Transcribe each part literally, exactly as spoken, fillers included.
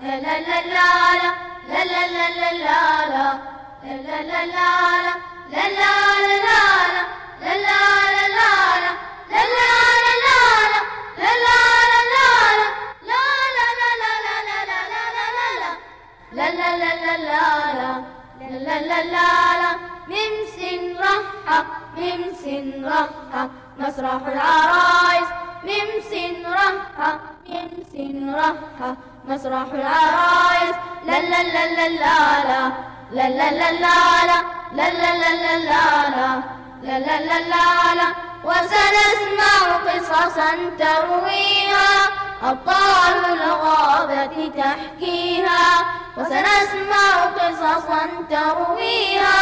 la la la la la la la la la la la la la la la la la la ميم سين رحة ميم سين رحة مسرح العرايس ميم سين رحة ميم سين رحة مسرح العرايس لا لا لا لا لا لا لا لا لا لا لا لا وسنسمع قصصا ترويها أبطال الغابة تحكيها وسنسمع قصصا ترويها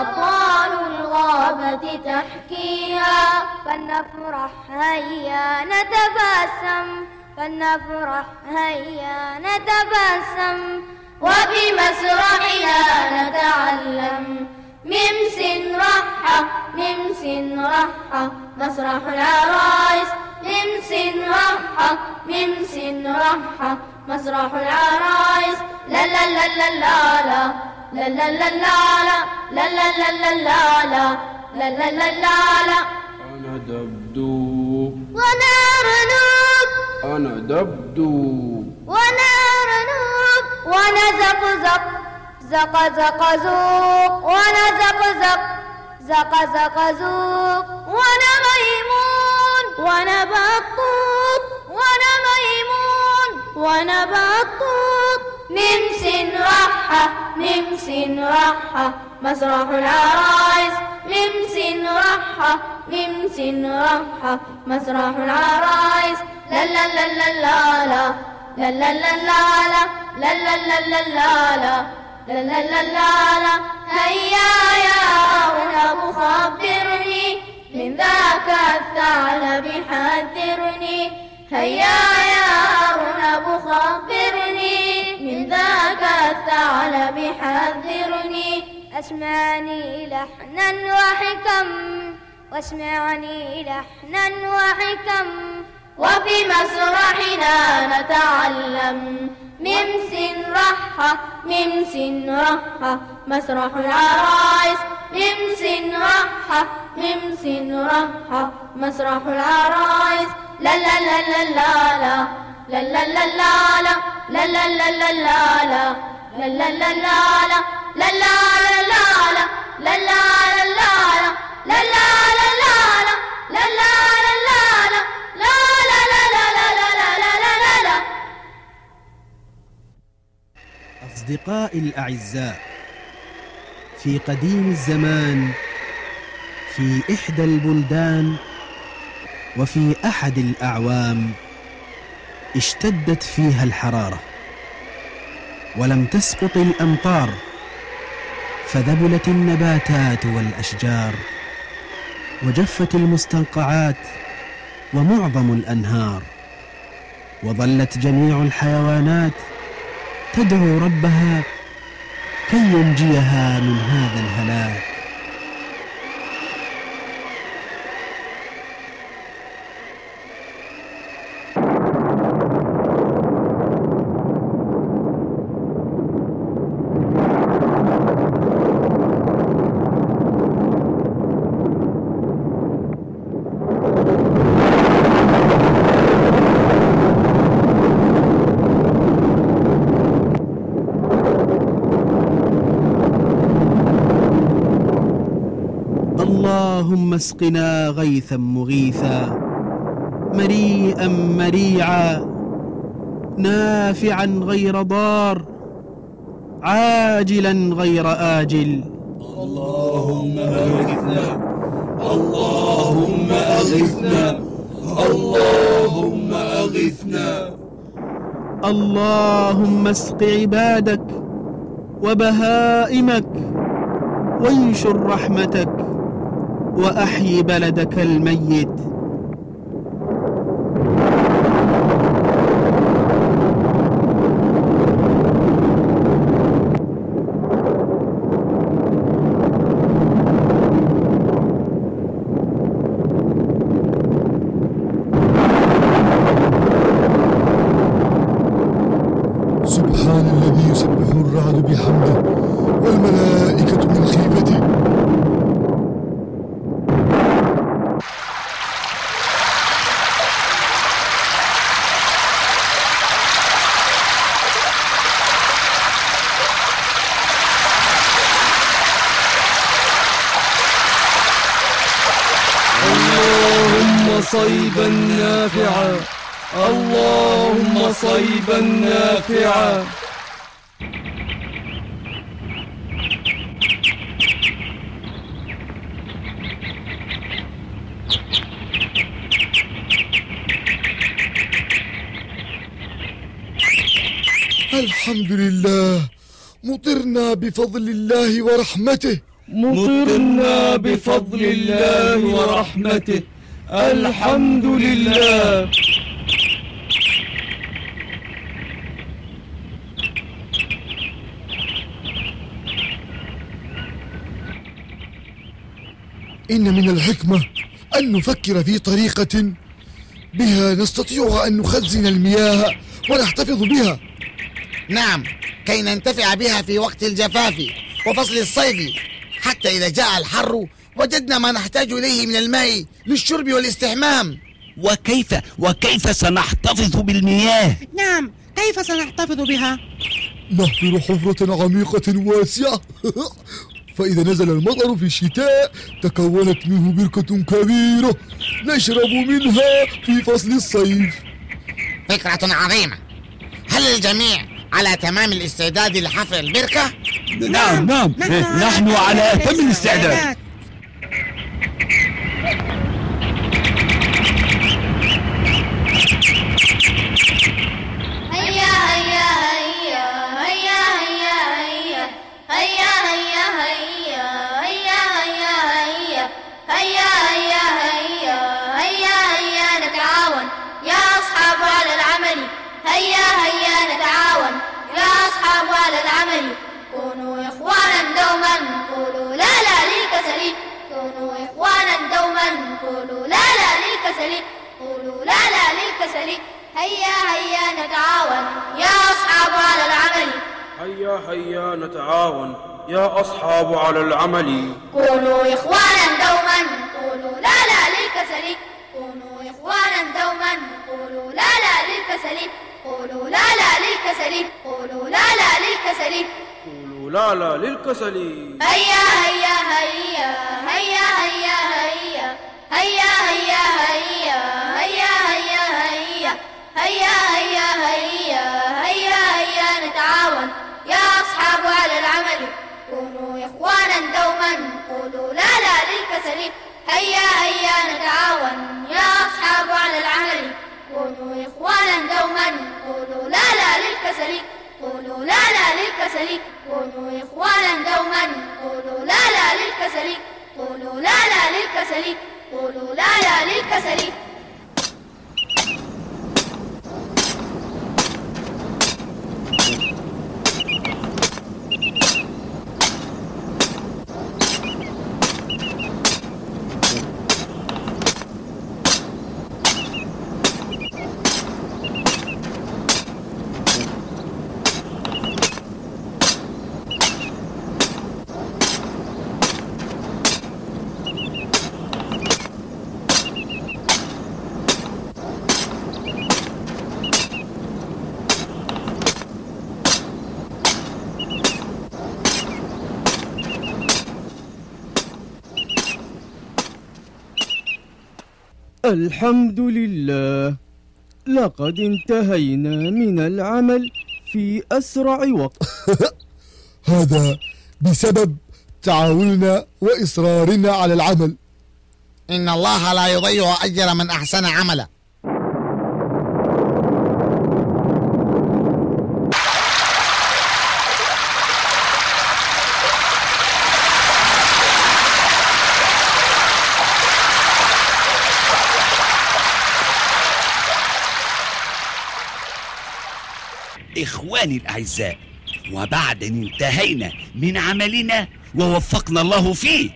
أبطال الغابة تحكيها فلنفرح هيا نتبسم فلنفرح هيا نتبسم وبمسرحنا نتعلم ميم سين رحة ميم سين رحة مسرح العرايس ميم سين رحة ميم سين رحة مسرح العرايس لا لا لا لا لا لا لا لا لا لا لا لا لا لا لا أنا دبدوب ونار نوب أنا دبدوب ونار نوب وأنا زقزق زق زق زوق وأنا زقزق زق زق زوق وأنا ميمون وأنا بطوط وأنا ميمون وأنا بطوط ميم سين رحة ميم سين رحة مسرح العرايس ميم سين رحة ميم سين رحة مسرح العرايس لا لا لا لا لا لا لا لا لا لا لا لا لا لا لا لا هيا يا أرنب خبرني من ذاك الثعلب حذرني هيا يا أرنب خبرني من ذاك الثعلب حذرني أسمعني لحنا وحكم واسمعني لحنا وحكم وبمسرحنا نتعلم ميم سين رحة ميم سين رحة مسرح العرايس ميم سين رحة ميم سين رحة مسرح العرايس لا لا لا لا لا لا لا لا لا لا لا لا لا لا لا لا لا لا لا لا لا أصدقائي الأعزاء، في قديم الزمان، في إحدى البلدان، وفي أحد الأعوام، اشتدت فيها الحرارة، ولم تسقط الأمطار، فذبلت النباتات والأشجار، وجفت المستنقعات، ومعظم الأنهار، وظلت جميع الحيوانات تدعو ربها كي ينجيها من هذا الهلاك. اللهم اسقنا غيثا مغيثا مريئا مريعا نافعا غير ضار عاجلا غير آجل اللهم أغثنا اللهم أغثنا اللهم أغثنا اللهم اسق عبادك وبهائمك وانشر رحمتك وأحيي بلدك الميت. والرعد بحمده والملائكة من خيفته. اللهم صيبا نافعا، اللهم صيبا نافعا. الحمد لله، مطرنا بفضل الله ورحمته، مطرنا بفضل الله ورحمته، الحمد لله. إن من الحكمة أن نفكر في طريقة بها نستطيع أن نخزن المياه ونحتفظ بها. نعم، كي ننتفع بها في وقت الجفاف وفصل الصيف، حتى إذا جاء الحر وجدنا ما نحتاج إليه من الماء للشرب والاستحمام. وكيف وكيف سنحتفظ بالمياه؟ نعم، كيف سنحتفظ بها؟ نحفر حفرة عميقة واسعة فإذا نزل المطر في الشتاء تكونت منه بركة كبيرة نشرب منها في فصل الصيف. فكرة عظيمة. هل الجميع على تمام الاستعداد لحفر البركة؟ نعم نعم، نحن على أتم الاستعداد. هيا هيا هيا هيا هيا هيا هيا هيا هيا هيا هيا هيا هيا هيا هيا نتعاون يا أصحاب على العمل، هيا هيا نتعاون يا أصحاب على العمل. كونوا إخوانا دوما قولوا لا لا للكسل، كونوا إخوانا دوما قولوا لا لا للكسل، قولوا لا لا للكسل. هيا هيا نتعاون يا أصحاب على العمل، هيا هيا نتعاون يا أصحاب على العمل. كونوا إخوانا دوما قولوا لا لا للكسل، كونوا إخوانا دوما قولوا لا لا للكسل، قولوا لا لا للكسل، قولوا لا لا للكسل، قولوا لا لا للكسل. هيا هيا هيا هيا هيا هيا هيا هيا هيا هيا هيا هيا هيا هيا هيا هيا هيا نتعاون يا أصحاب على العمل. كونوا إخوانا دوما قولوا لا لا للكسل، هيا هيا نتعاون يا أصحاب على العمل. كونوا إخوانا دوما قولوا لا لا للكسل، قولوا لا لا للكسل، كونوا إخوانا دوما قولوا لا لا للكسل، قولوا لا لا للكسل، قولوا لا لا للكسل. الحمد لله، لقد انتهينا من العمل في أسرع وقت. هذا بسبب تعاوننا وإصرارنا على العمل. إن الله لا يضيع أجر من أحسن عملا. إخواني الأعزاء، وبعد أن انتهينا من عملنا ووفقنا الله فيه،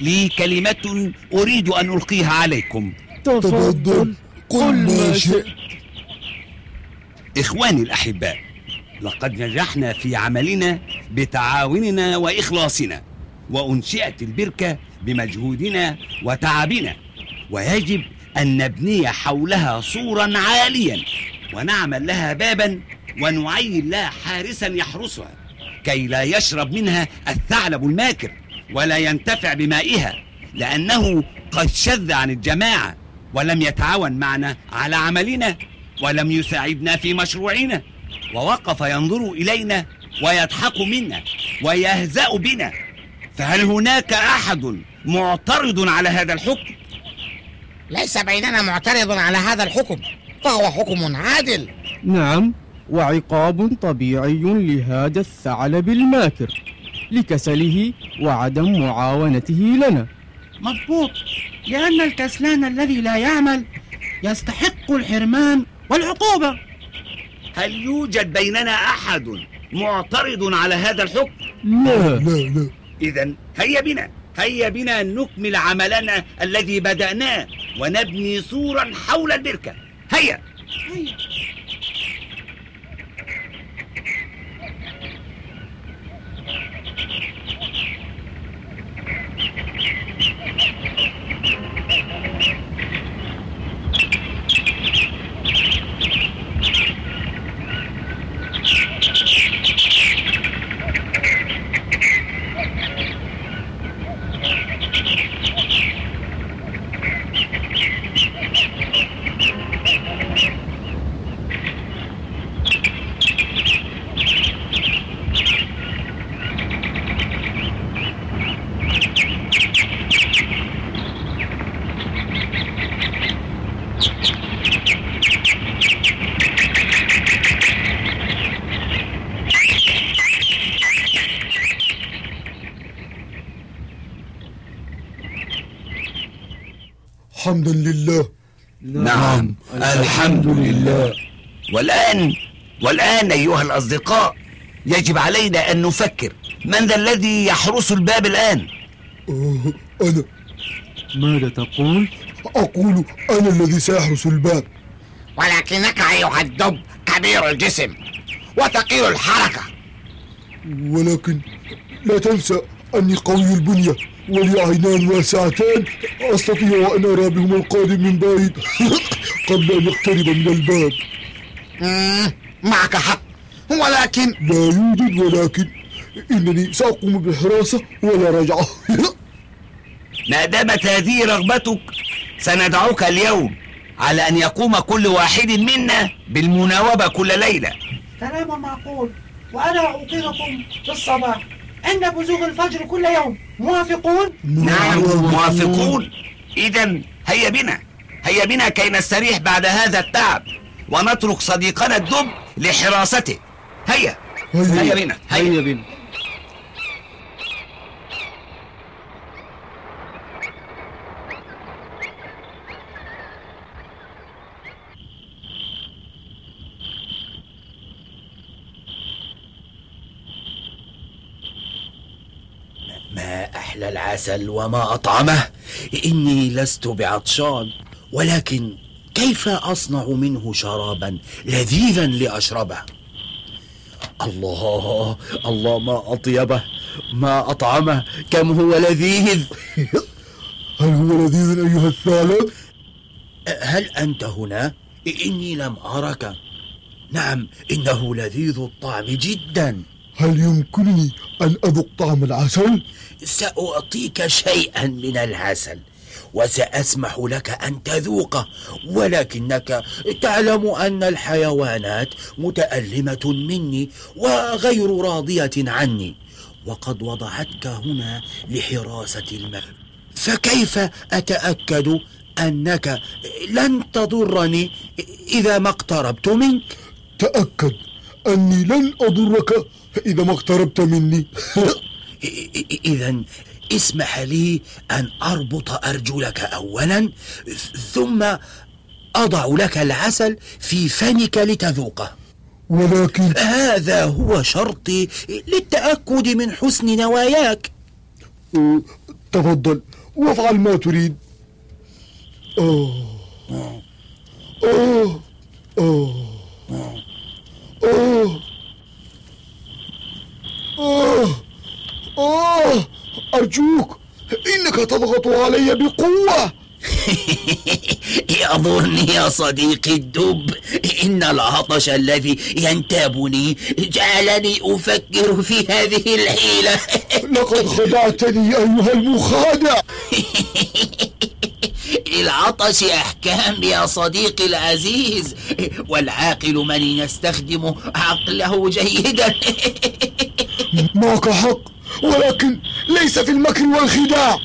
لي كلمة أريد أن ألقيها عليكم. تفضل، قل ما شئت. إخواني الأحباء، لقد نجحنا في عملنا بتعاوننا وإخلاصنا، وأنشئت البركة بمجهودنا وتعبنا، ويجب أن نبني حولها سورا عاليا ونعمل لها بابا ونعين لها حارسا يحرسها كي لا يشرب منها الثعلب الماكر ولا ينتفع بمائها، لأنه قد شذ عن الجماعة ولم يتعاون معنا على عملنا ولم يساعدنا في مشروعنا، ووقف ينظر إلينا ويضحك منا ويهزأ بنا. فهل هناك أحد معترض على هذا الحكم؟ ليس بيننا معترض على هذا الحكم، فهو حكم عادل. نعم، وعقاب طبيعي لهذا الثعلب الماكر لكسله وعدم معاونته لنا. مضبوط، لأن الكسلان الذي لا يعمل يستحق الحرمان والعقوبة. هل يوجد بيننا أحد معترض على هذا الحكم؟ لا لا لا. إذن هيا بنا هيا بنا نكمل عملنا الذي بدأناه ونبني سورا حول البركة. هيا هيا. الحمد لله. نعم, نعم. الحمد لله. والآن والآن أيها الأصدقاء، يجب علينا أن نفكر، من ذا الذي يحرس الباب الآن؟ أه أنا. ماذا تقول؟ أقول أنا الذي سأحرس الباب. ولكنك أيها الدب كبير الجسم وثقيل الحركة، ولكن لا تنسى أني قوي البنية ولي عينان واسعتان أستطيع أن أرى بهما القادم من بعيد قبل أن يقترب من الباب. معك حق، ولكن لا يوجد ولكن، إنني سأقوم بالحراسة ولا رجعة. ما دامت هذه رغبتك، سندعوك اليوم على أن يقوم كل واحد منا بالمناوبة كل ليلة. كلام معقول، وأنا أوقظكم في الصباح عند بزوغ الفجر كل يوم، موافقون؟ نعم موافقون. إذا هيا بنا هيا بنا كي نستريح بعد هذا التعب ونترك صديقنا الدب لحراسته. هيا هيا, هيا بنا هيا, هيا بنا. ما أحلى العسل وما أطعمه. إني لست بعطشان، ولكن كيف أصنع منه شرابا لذيذا لأشربه؟ الله الله، ما أطيبه، ما أطعمه، كم هو لذيذ. هل هو لذيذ أيها الثعلب؟ هل أنت هنا؟ إني لم أرك. نعم، إنه لذيذ الطعم جدا. هل يمكنني أن أذوق طعم العسل؟ سأعطيك شيئا من العسل وسأسمح لك أن تذوقه، ولكنك تعلم أن الحيوانات متألمة مني وغير راضية عني، وقد وضعتك هنا لحراسة المكان، فكيف أتأكد أنك لن تضرني إذا ما اقتربت منك؟ تأكد أني لن أضرك إذا ما اقتربت مني. إذا اسمح لي أن أربط أرجلك أولا، ثم أضع لك العسل في فمك لتذوقه. ولكن هذا هو شرطي للتأكد من حسن نواياك. تفضل وافعل ما تريد. أوه أوه أوه أوه أرجوك إنك تضغط علي بقوة. يضرني يا صديقي الدب، إن العطش الذي ينتابني جعلني أفكر في هذه الحيلة. لقد خدعتني أيها المخادع. للعطش أحكام يا صديقي العزيز، والعاقل من يستخدم عقله جيدا. معك حق، ولكن ليس في المكر والخداع،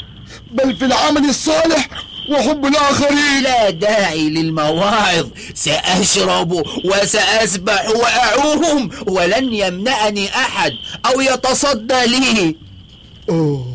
بل في العمل الصالح وحب الآخرين. لا داعي للمواعظ، سأشرب وسأسبح وأعوم ولن يمنعني أحد أو يتصدى لي. أوه.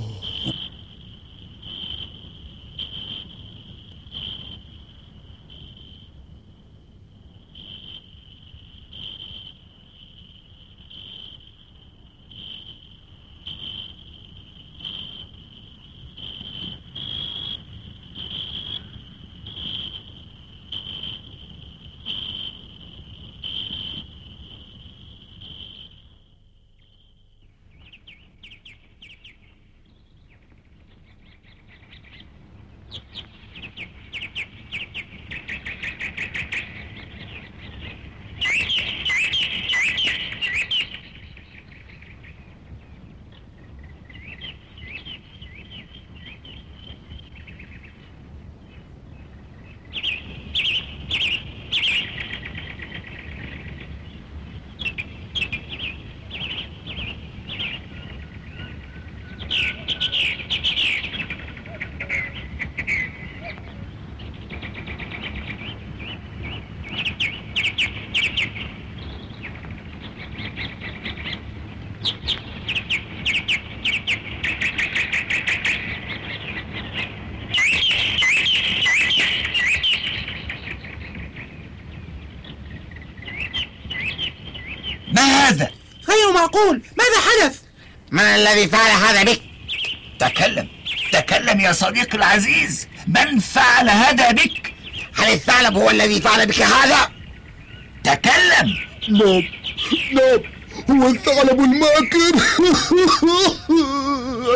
ماذا حدث؟ ما الذي فعل هذا بك؟ تكلم تكلم يا صديقي العزيز، من فعل هذا بك؟ هل الثعلب هو الذي فعل بك هذا؟ تكلم. نعم نعم، هو الثعلب الماكر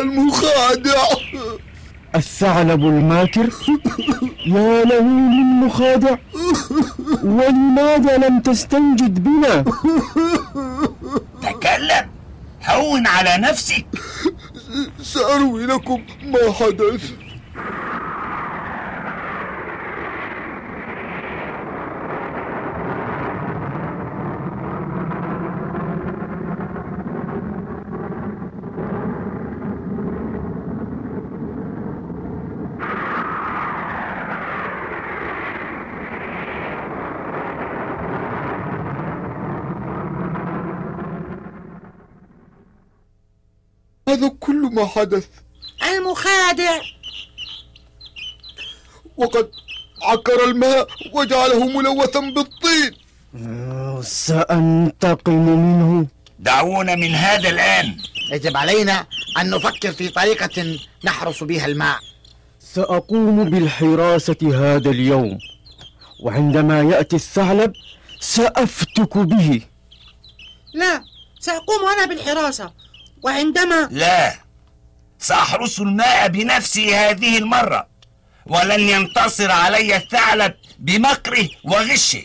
المخادع. الثعلب الماكر؟ يا له من مخادع، ولماذا لم تستنجد بنا؟ تكلم، هون على نفسك. سأروي لكم ما حدث. هذا كل ما حدث. المخادع وقد عكر الماء وجعله ملوثا بالطين. سأنتقم منه. دعونا من هذا الآن. يجب علينا أن نفكر في طريقة نحرس بها الماء. سأقوم بالحراسة هذا اليوم، وعندما يأتي الثعلب سأفتك به. لا، سأقوم أنا بالحراسة، وعندما... لا، سأحرس الماء بنفسي هذه المرة، ولن ينتصر علي الثعلب بمكره وغشه.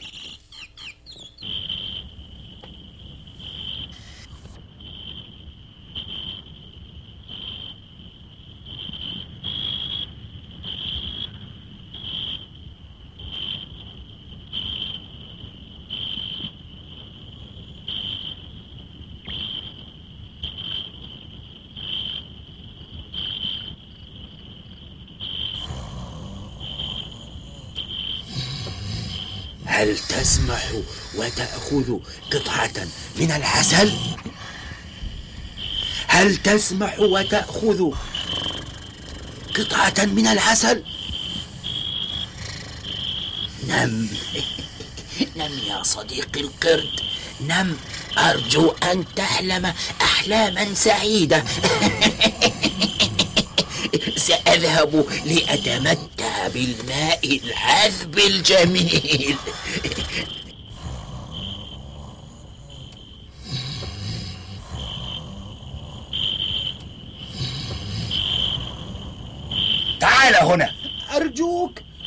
هل تسمح وتأخذ قطعة من العسل؟ هل تسمح وتأخذ قطعة من العسل؟ نم نم يا صديقي القرد، نم، أرجو أن تحلم أحلاما سعيدة. سأذهب لأتمتع بالماء العذب الجميل.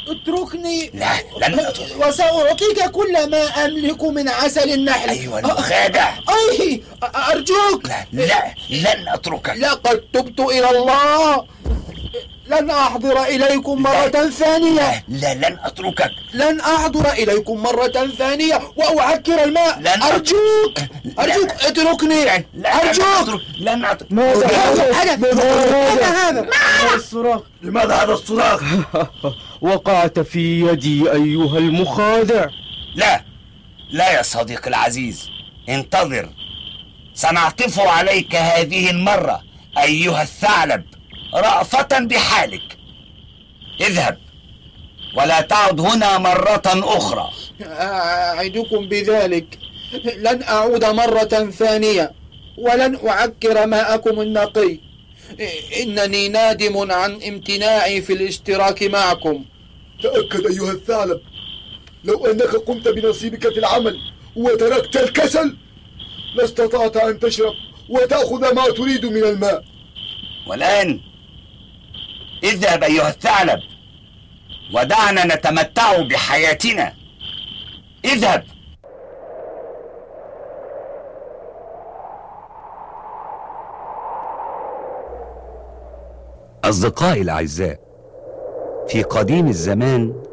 اتركني. لا لن أتركك، وسأعطيك كل ما أملك من عسل النحل. أيها المخادع. أي أرجوك. لا لا لن أتركك. لقد تبت إلى الله، لن أحضر إليكم مرة لا ثانية. لا, لا لن أتركك. لن أحضر إليكم مرة ثانية وأعكر الماء. لن أرجوك أرجوك لن اتركني. لا أرجوك لن أترك. ماذا هذا؟ ماذا هذا؟ الصراخ؟ لماذا هذا الصراخ؟ وقعت في يدي أيها المخادع. لا لا يا صديقي العزيز، انتظر، سنعطف عليك هذه المرة أيها الثعلب رأفة بحالك. اذهب ولا تعد هنا مرة أخرى. أعدكم بذلك، لن أعود مرة ثانية ولن أعكر ماءكم النقي. إنني نادم عن امتناعي في الاشتراك معكم. تأكد أيها الثعلب، لو أنك قمت بنصيبك في العمل وتركت الكسل لاستطعت أن تشرب وتأخذ ما تريد من الماء. والآن اذهب أيها الثعلب ودعنا نتمتع بحياتنا. اذهب. أصدقائي الأعزاء، في قديم الزمان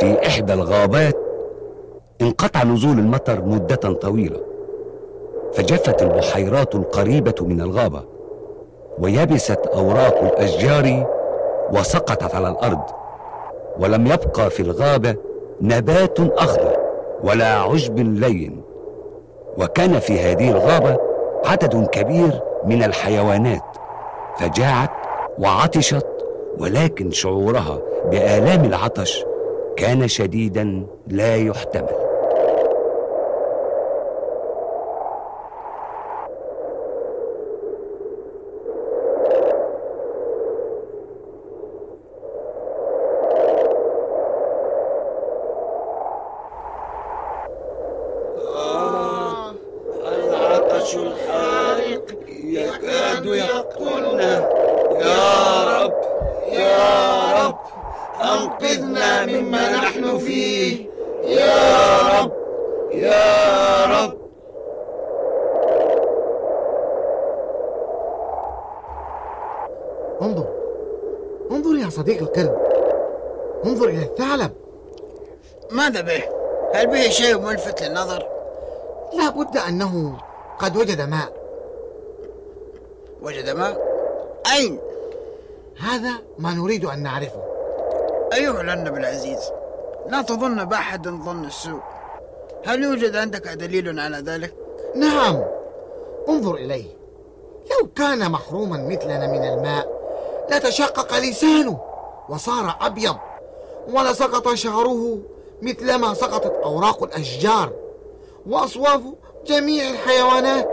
في إحدى الغابات انقطع نزول المطر مدة طويلة، فجفت البحيرات القريبة من الغابة ويبست أوراق الأشجار وسقطت على الأرض، ولم يبقى في الغابة نبات أخضر ولا عشب لين. وكان في هذه الغابة عدد كبير من الحيوانات، فجاعت وعطشت، ولكن شعورها بآلام العطش كان شديدا لا يحتمل. شيء ملفت للنظر. لا بد أنه قد وجد ماء. وجد ماء؟ أين؟ هذا ما نريد أن نعرفه. أيها الأرنب العزيز، لا تظن بأحد ظن السوء. هل يوجد عندك دليل على ذلك؟ نعم، انظر إليه. لو كان محروما مثلنا من الماء لتشقق لسانه وصار أبيض، ولسقط شعره مثلما سقطت أوراق الأشجار وأصواف جميع الحيوانات.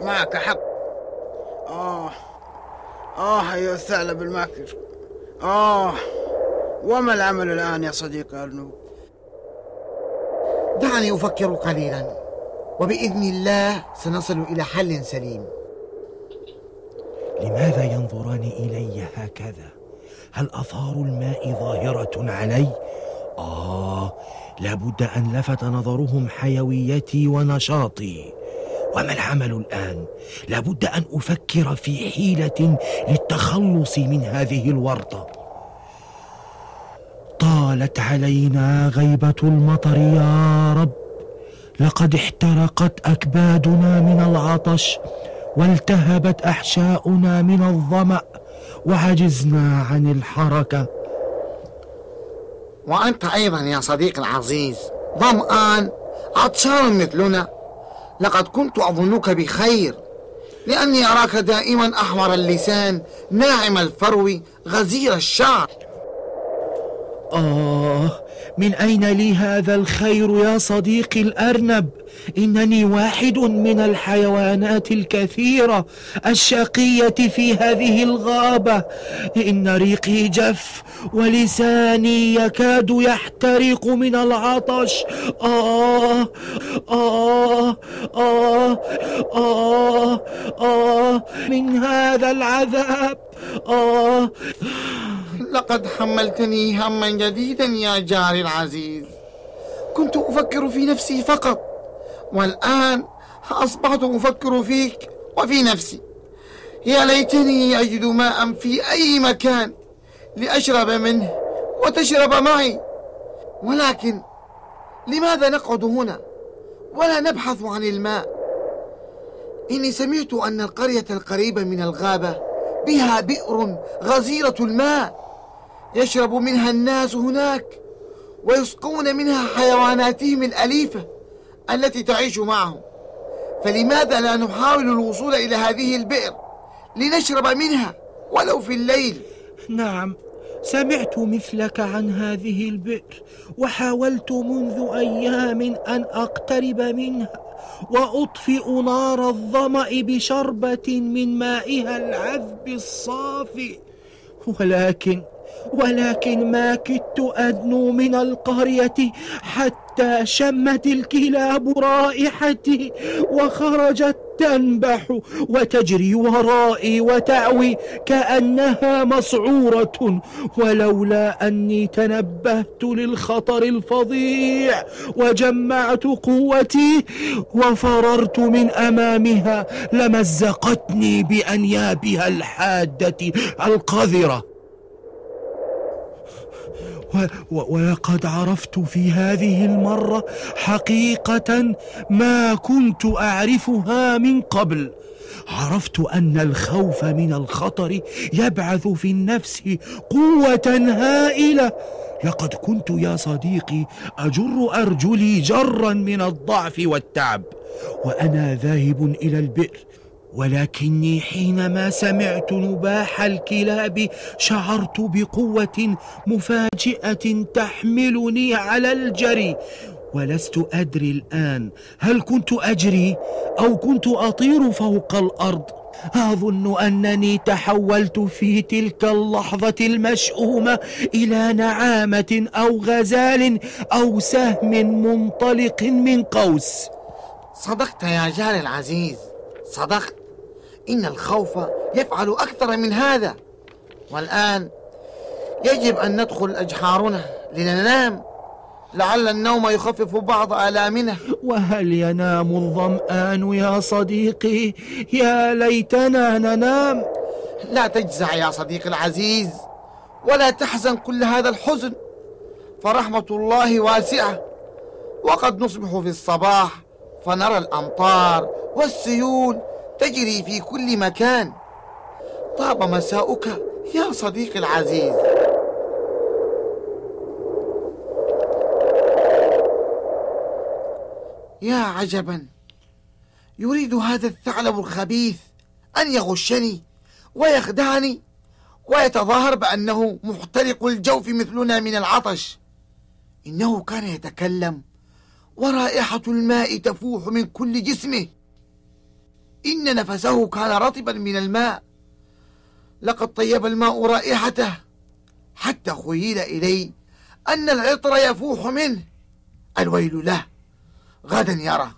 معك حق. آه آه أيها الثعلب الماكر. آه وما العمل الآن يا صديقي أرنب؟ دعني أفكر قليلا، وبإذن الله سنصل إلى حل سليم. لماذا ينظران إلي هكذا؟ هل آثار الماء ظاهرة علي؟ آه لابد أن لفت نظرهم حيويتي ونشاطي. وما العمل الآن؟ لابد أن أفكر في حيلة للتخلص من هذه الورطة. طالت علينا غيبة المطر يا رب، لقد احترقت أكبادنا من العطش والتهبت أحشاؤنا من الظمأ وعجزنا عن الحركة. وأنت أيضا يا صديقي العزيز ظمآن عطشان مثلنا. لقد كنت أظنك بخير، لأني أراك دائما أحمر اللسان ناعم الفرو غزير الشعر. آه من أين لي هذا الخير يا صديقي الأرنب؟ إنني واحد من الحيوانات الكثيرة الشقية في هذه الغابة. إن ريقي جف ولساني يكاد يحترق من العطش. آه آه آه آه آه من هذا العذاب. آه لقد حملتني هما جديدا يا جاري العزيز. كنت أفكر في نفسي فقط، والآن أصبحت أفكر فيك وفي نفسي. يا ليتني أجد ماء في أي مكان لأشرب منه وتشرب معي، ولكن لماذا نقعد هنا ولا نبحث عن الماء؟ إني سمعت أن القرية القريبة من الغابة بها بئر غزيرة الماء، يشرب منها الناس هناك ويسقون منها حيواناتهم الأليفة التي تعيش معهم، فلماذا لا نحاول الوصول إلى هذه البئر لنشرب منها ولو في الليل؟ نعم، سمعت مثلك عن هذه البئر، وحاولت منذ أيام أن أقترب منها وأطفئ نار الظمأ بشربة من مائها العذب الصافي، ولكن ولكن ما كدت أدنو من القرية حتى شمت الكلاب رائحتي وخرجت تنبح وتجري ورائي وتعوي كأنها مسعورة، ولولا أني تنبهت للخطر الفظيع وجمعت قوتي وفررت من أمامها لمزقتني بأنيابها الحادة القذرة. ولقد عرفت في هذه المرة حقيقة ما كنت أعرفها من قبل. عرفت أن الخوف من الخطر يبعث في النفس قوة هائلة. لقد كنت يا صديقي أجر أرجلي جرا من الضعف والتعب وأنا ذاهب إلى البئر، ولكني حينما سمعت نباح الكلاب شعرت بقوة مفاجئة تحملني على الجري، ولست أدري الآن هل كنت أجري أو كنت أطير فوق الأرض. أظن أنني تحولت في تلك اللحظة المشؤومة إلى نعامة أو غزال أو سهم منطلق من قوس. صدقت يا جاري العزيز، صدقت. إن الخوف يفعل أكثر من هذا، والآن يجب أن ندخل أجحارنا لننام، لعل النوم يخفف بعض آلامنا. وهل ينام الظمآن يا صديقي؟ يا ليتنا ننام. لا تجزع يا صديقي العزيز، ولا تحزن كل هذا الحزن، فرحمة الله واسعة، وقد نصبح في الصباح فنرى الأمطار والسيول تجري في كل مكان. طاب مساؤك يا صديقي العزيز. يا عجبا، يريد هذا الثعلب الخبيث أن يغشني ويخدعني ويتظاهر بأنه محترق الجوف مثلنا من العطش. إنه كان يتكلم ورائحة الماء تفوح من كل جسمه. إن نفسه كان رطبا من الماء، لقد طيب الماء رائحته حتى خيل إلي أن العطر يفوح منه. الويل له، غدا يرى.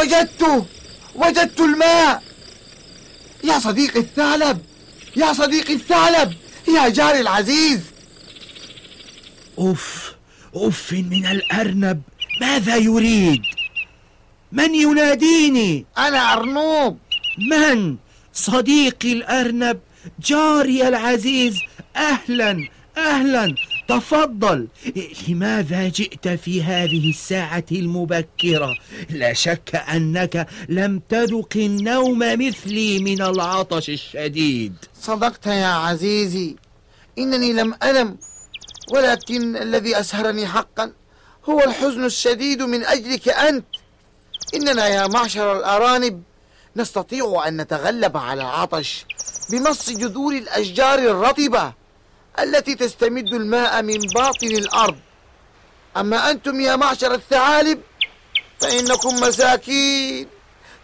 وجدت وجدت الماء يا صديقي الثعلب، يا صديقي الثعلب، يا جاري العزيز. أوف أوف من الأرنب، ماذا يريد؟ من يناديني؟ أنا أرنوب. من؟ صديقي الأرنب، جاري العزيز، أهلا أهلا، تفضل، لماذا جئت في هذه الساعة المبكرة؟ لا شك أنك لم تذق النوم مثلي من العطش الشديد. صدقت يا عزيزي، إنني لم أنم، ولكن الذي أسهرني حقا هو الحزن الشديد من أجلك أنت. إننا يا معشر الأرانب نستطيع أن نتغلب على العطش بمص جذور الأشجار الرطبة التي تستمد الماء من باطن الأرض. أما أنتم يا معشر الثعالب فإنكم مساكين،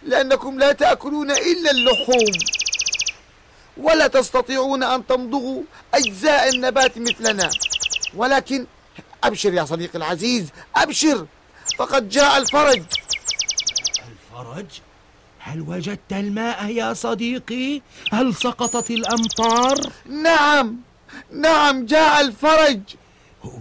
لأنكم لا تأكلون إلا اللحوم، ولا تستطيعون أن تمضغوا أجزاء النبات مثلنا. ولكن أبشر يا صديقي العزيز، أبشر، فقد جاء الفرج. الفرج؟ هل وجدت الماء يا صديقي؟ هل سقطت الأمطار؟ نعم نعم، جاء الفرج،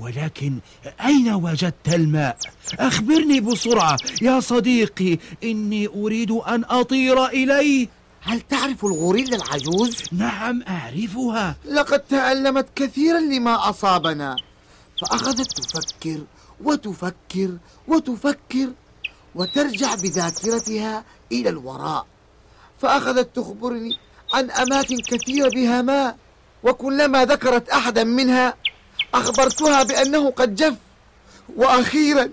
ولكن أين وجدت الماء؟ أخبرني بسرعة يا صديقي، إني أريد أن أطير إليه. هل تعرف الغوريلا العجوز؟ نعم أعرفها، لقد تألمت كثيرا لما أصابنا، فأخذت تفكر وتفكر وتفكر وترجع بذاكرتها إلى الوراء، فأخذت تخبرني عن أماكن كثيرة بها ماء، وكلما ذكرت أحدا منها أخبرتها بأنه قد جف. وأخيرا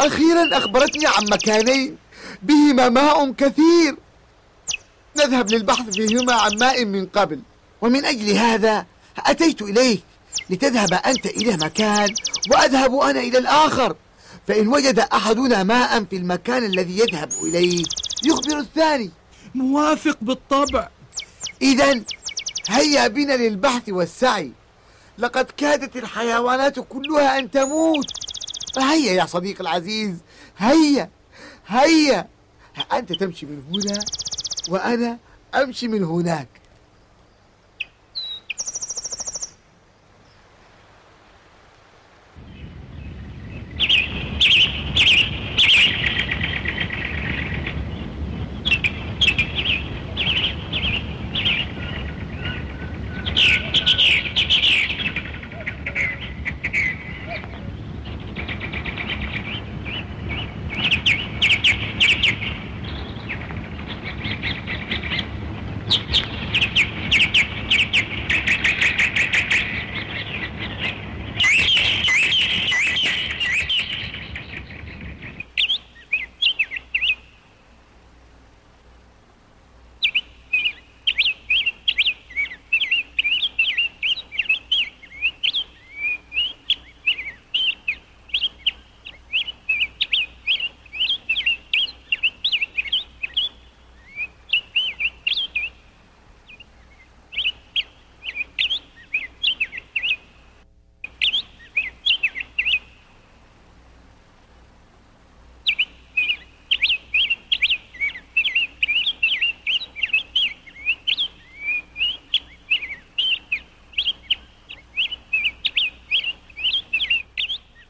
أخيرا أخبرتني عن مكانين بهما ماء كثير، نذهب للبحث فيهما عن ماء من قبل، ومن أجل هذا أتيت إليك لتذهب أنت إلى مكان وأذهب أنا إلى الآخر، فإن وجد أحدنا ماء في المكان الذي يذهب إليه يخبر الثاني. موافق بالطبع. إذن هيا بنا للبحث والسعي، لقد كادت الحيوانات كلها أن تموت، فهيا يا صديقي العزيز، هيا هيا، أنت تمشي من هنا وأنا أمشي من هناك.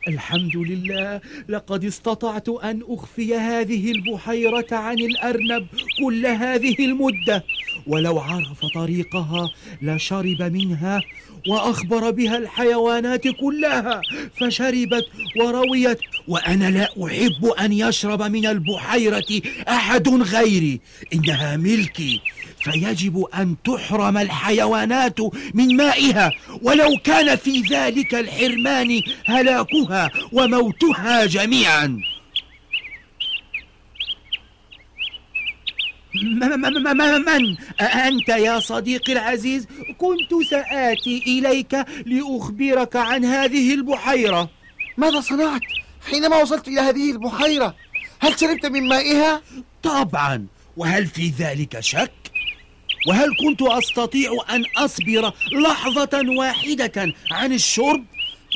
الحمد لله، لقد استطعت أن أخفي هذه البحيرة عن الأرنب كل هذه المدة، ولو عرف طريقها لشرب منها وأخبر بها الحيوانات كلها فشربت ورويت، وأنا لا أحب أن يشرب من البحيرة أحد غيري، إنها ملكي، فيجب أن تحرم الحيوانات من مائها، ولو كان في ذلك الحرمان هلاكها وموتها جميعا. من أنت يا صديقي العزيز؟ كنت سآتي إليك لأخبرك عن هذه البحيرة. ماذا صنعت حينما وصلت إلى هذه البحيرة؟ هل شربت من مائها؟ طبعا، وهل في ذلك شك؟ وهل كنت أستطيع أن أصبر لحظة واحدة عن الشرب؟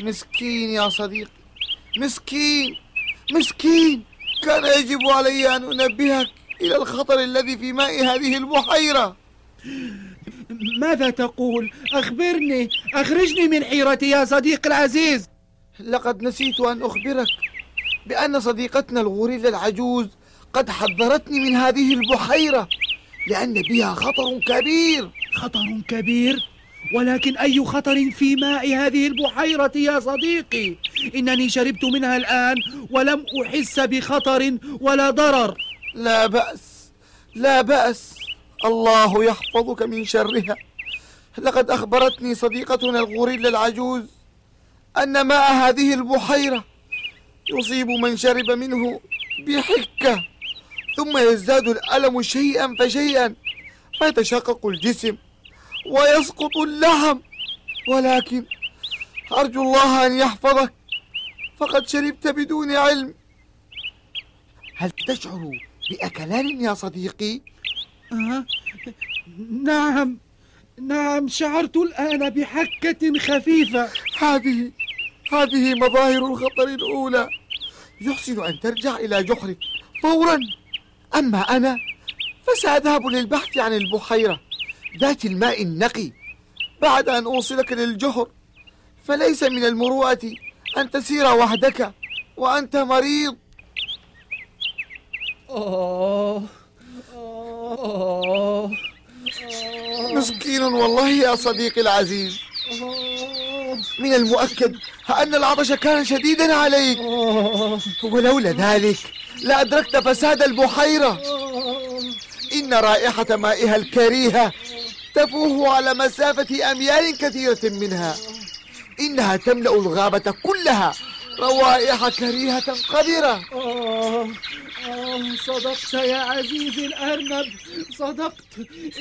مسكين يا صديقي، مسكين مسكين، كان يجب علي أن أنبهك إلى الخطر الذي في ماء هذه البحيرة. ماذا تقول؟ أخبرني، أخرجني من حيرتي يا صديقي العزيز. لقد نسيت أن أخبرك بأن صديقتنا الغوريلا العجوز قد حذرتني من هذه البحيرة، لأن بها خطر كبير. خطر كبير؟ ولكن أي خطر في ماء هذه البحيرة يا صديقي؟ إنني شربت منها الآن ولم أحس بخطر ولا ضرر. لا بأس لا بأس، الله يحفظك من شرها. لقد أخبرتني صديقتنا الغوريلا العجوز أن ماء هذه البحيرة يصيب من شرب منه بحكة، ثم يزداد الألم شيئا فشيئا، فيتشقق الجسم ويسقط اللحم. ولكن أرجو الله أن يحفظك، فقد شربت بدون علم. هل تشعر بأكلان يا صديقي؟ آه. نعم نعم، شعرت الآن بحكة خفيفة. هذه هذه مظاهر الخطر الأولى. يحسن أن ترجع إلى جحرك فورا. أما أنا فسأذهب للبحث عن البحيرة ذات الماء النقي بعد أن أوصلك للجحر، فليس من المروءة أن تسير وحدك وأنت مريض. أوه. أوه. أوه. مسكين والله يا صديقي العزيز. من المؤكد أن العطش كان شديدا عليك، ولولا ذلك لأدركت فساد البحيرة. إن رائحة مائها الكريهة تفوه على مسافة أميال كثيرة منها. إنها تملأ الغابة كلها روائح كريهة قذرة. آه آه صدقت يا عزيزي الأرنب، صدقت.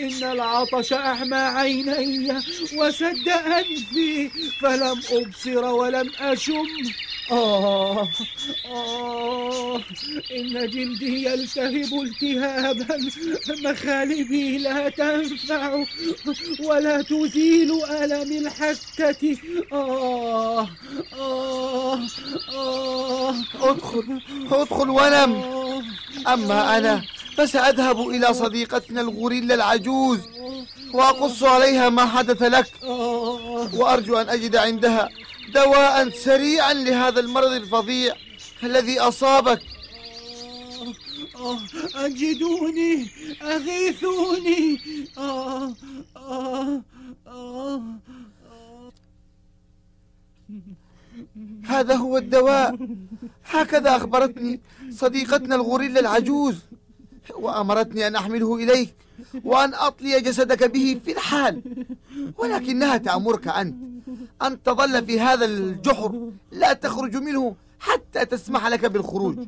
إن العطش أحمى عيني وسد أنفي، فلم أبصر ولم أشم. آه آه إن جلدي يلتهب التهابا، مخالبي لا تنفع ولا تزيل ألم الحكة. آه آه آه ادخل ادخل ونم. أما أنا فسأذهب إلى صديقتنا الغوريلا العجوز وأقص عليها ما حدث لك، وأرجو أن أجد عندها دواء سريعا لهذا المرض الفظيع الذي أصابك. أجدوني، أغيثوني. آه آه آه هذا هو الدواء، هكذا أخبرتني صديقتنا الغوريلا العجوز، وأمرتني أن أحمله إليك وأن أطلي جسدك به في الحال. ولكنها تأمرك أنت أن تظل في هذا الجحر، لا تخرج منه حتى تسمح لك بالخروج.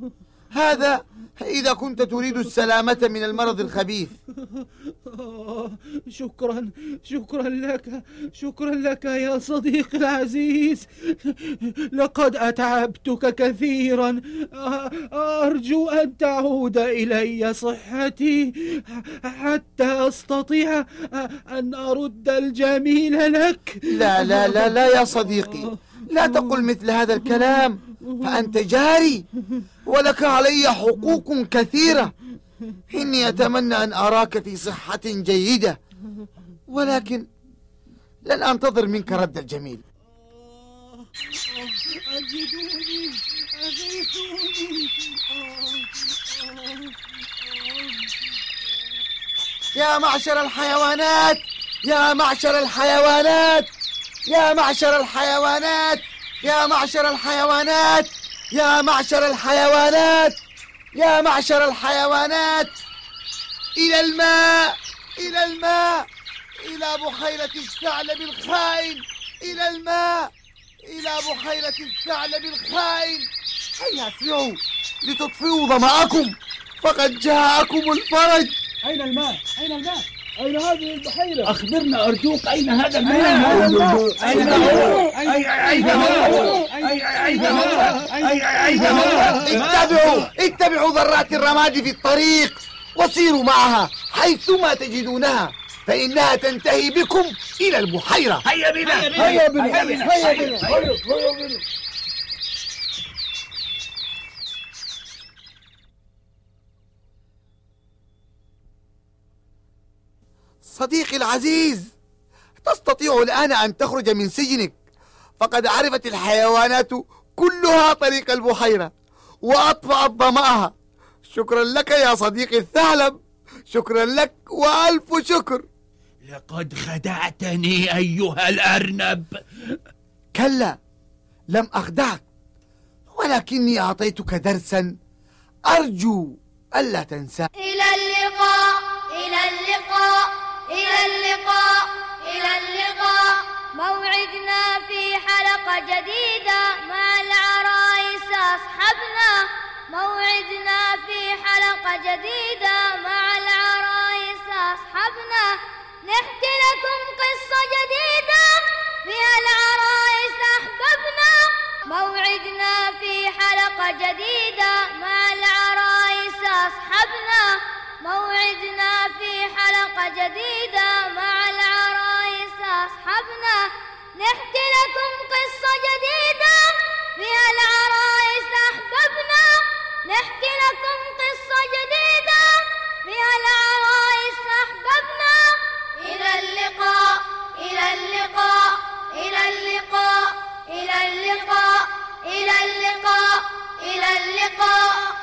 هذا إذا كنت تريد السلامة من المرض الخبيث. شكرا شكرا لك شكرا لك يا صديقي العزيز، لقد أتعبتك كثيرا. أرجو أن تعود إلي صحتي حتى أستطيع أن أرد الجميل لك. لا لا لا لا يا صديقي، لا تقل مثل هذا الكلام، فأنت جاري ولك علي حقوق كثيرة. إني أتمنى أن أراك في صحة جيدة، ولكن لن أنتظر منك رد الجميل. أجدوني، أغيثوني. يا معشر الحيوانات، يا معشر الحيوانات، يا معشر الحيوانات، يا معشر الحيوانات، يا معشر الحيوانات، يا معشر الحيوانات، إلى الماء، إلى الماء، إلى بحيرة الثعلب الخائن، إلى الماء، إلى بحيرة الثعلب الخائن. هيا اسرعوا لتطفئوا ظمأكم، فقد جاءكم الفرج. أين الماء؟ أين الماء؟ أين هذه البحيرة؟ أخبرنا أرجوك، أين هذا الماء؟ أين هو؟ أين هو؟ أين هو؟ اتبعوا اتبعوا ذرات الرماد في الطريق، وسيروا معها حيثما تجدونها، فإنها تنتهي بكم إلى البحيرة. هيا بنا هيا بنا هيا بنا صديقي العزيز، تستطيع الآن أن تخرج من سجنك، فقد عرفت الحيوانات كلها طريق البحيرة وأطفأت ظمأها. شكرا لك يا صديقي الثعلب، شكرا لك وألف شكر. لقد خدعتني أيها الأرنب. كلا، لم أخدعك، ولكني أعطيتك درسا أرجو ألا تنساه. إلى اللقاء، إلى اللقاء، إلى اللقاء، إلى اللقاء. موعدنا في حلقة جديدة مع العرايس أصحابنا. موعدنا في حلقة جديدة مع العرايس أصحابنا. نحكي لكم قصة جديدة بها العرايس أحبابنا. موعدنا في حلقة جديدة مع العرايس أصحابنا. موعدنا في حلقة جديدة مع العرايس أصحابنا. نحكي لكم قصة جديدة بها العرايس أحبابنا. نحكي لكم قصة جديدة بها العرايس أحبابنا. إلى اللقاء، إلى اللقاء، إلى اللقاء، إلى اللقاء، إلى اللقاء، إلى اللقاء.